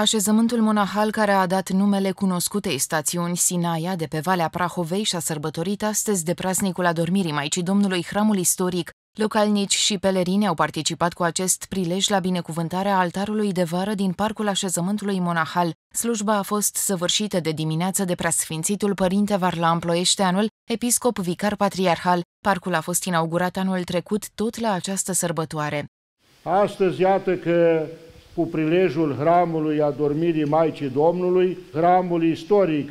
Așezământul monahal care a dat numele cunoscutei stațiuni Sinaia de pe Valea Prahovei și-a sărbătorit astăzi de praznicul Adormirii Maicii Domnului hramul istoric. Localnici și pelerini au participat cu acest prilej la binecuvântarea altarului de vară din parcul așezământului monahal. Slujba a fost săvârșită de dimineață de preasfințitul părinte Varlaam Ploieșteanul, episcop vicar patriarhal. Parcul a fost inaugurat anul trecut tot la această sărbătoare. Astăzi iată că cu prilejul hramului Adormirii Maicii Domnului, hramul istoric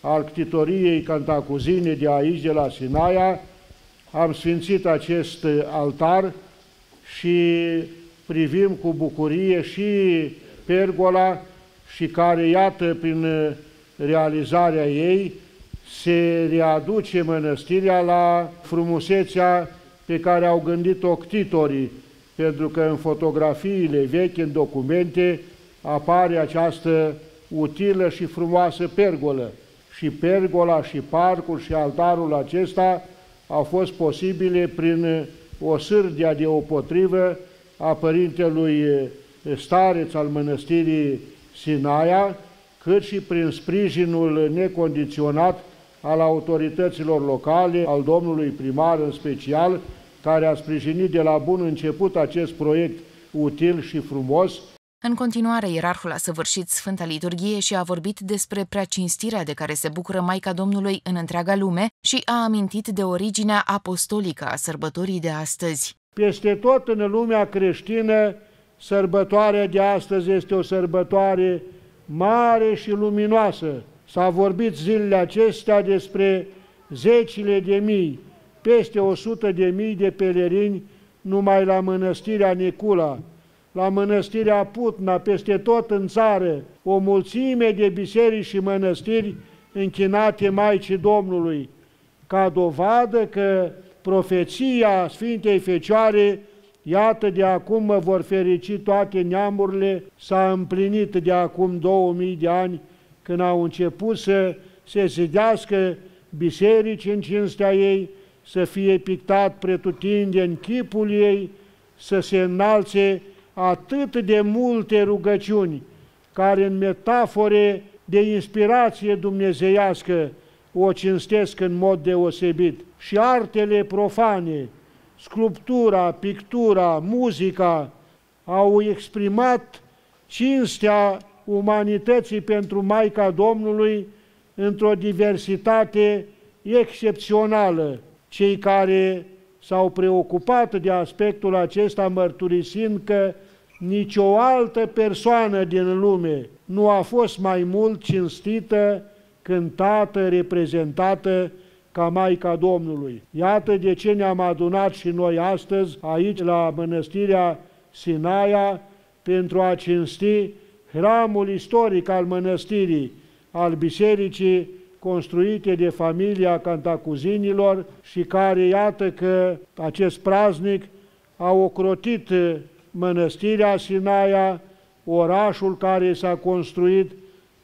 al ctitoriei Cantacuzine de aici, de la Sinaia, am sfințit acest altar și privim cu bucurie și pergola și care, iată, prin realizarea ei, se readuce mănăstirea la frumusețea pe care au gândit-o ctitorii, pentru că în fotografiile vechi, în documente, apare această utilă și frumoasă pergolă. Și pergola, și parcul, și altarul acesta au fost posibile prin o sârdea deopotrivă a părintelui stareț al mănăstirii Sinaia, cât și prin sprijinul necondiționat al autorităților locale, al domnului primar în special, care a sprijinit de la bun început acest proiect util și frumos. În continuare, ierarhul a săvârșit Sfânta Liturghie și a vorbit despre preacinstirea de care se bucură Maica Domnului în întreaga lume și a amintit de originea apostolică a sărbătorii de astăzi. Peste tot în lumea creștină, sărbătoarea de astăzi este o sărbătoare mare și luminoasă. S-a vorbit zilele acestea despre zecile de mii, peste 100.000 de pelerini numai la mănăstirea Nicula, la mănăstirea Putna, peste tot în țară, o mulțime de biserici și mănăstiri închinate Maicii Domnului, ca dovadă că profeția Sfintei Fecioare, iată de acum mă vor ferici toate neamurile, s-a împlinit de acum 2000 de ani, când au început să se zidească biserici în cinstea ei, să fie pictat pretutindeni în chipul ei, să se înalțe atât de multe rugăciuni, care în metafore de inspirație dumnezeiască o cinstesc în mod deosebit. Și artele profane, sculptura, pictura, muzica, au exprimat cinstea umanității pentru Maica Domnului într-o diversitate excepțională. Cei care s-au preocupat de aspectul acesta mărturisind că nicio altă persoană din lume nu a fost mai mult cinstită, cântată, reprezentată ca Maica Domnului. Iată de ce ne-am adunat și noi astăzi aici la mănăstirea Sinaia pentru a cinsti hramul istoric al mănăstirii, al bisericii construite de familia Cantacuzinilor și care, iată că acest praznic a ocrotit mănăstirea Sinaia, orașul care s-a construit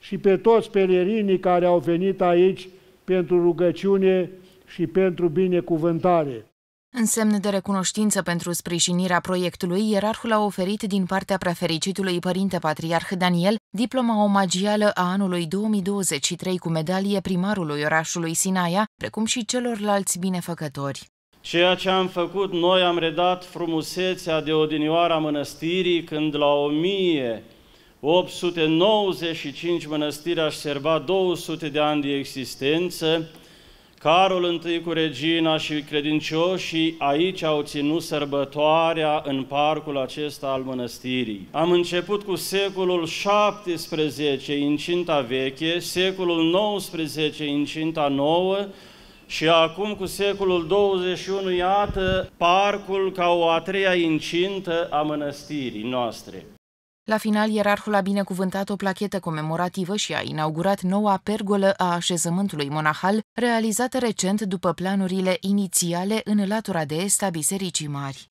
și pe toți pelerinii care au venit aici pentru rugăciune și pentru binecuvântare. În semn de recunoștință pentru sprijinirea proiectului, ierarhul a oferit din partea prefericitului Părinte Patriarh Daniel diploma omagială a anului 2023 cu medalie primarului orașului Sinaia, precum și celorlalți binefăcători. Ceea ce am făcut noi, am redat frumusețea de odinioară a mănăstirii, când la 1895 mănăstirea își serva 200 de ani de existență. Carol I cu regina și credincioșii aici au ținut sărbătoarea în parcul acesta al mănăstirii. Am început cu secolul XVII, incinta veche, secolul XIX, incinta nouă, și acum cu secolul XXI, iată parcul ca o a treia incintă a mănăstirii noastre. La final, ierarhul a binecuvântat o plachetă comemorativă și a inaugurat noua pergolă a așezământului monahal, realizată recent după planurile inițiale în latura de est a Bisericii Mari.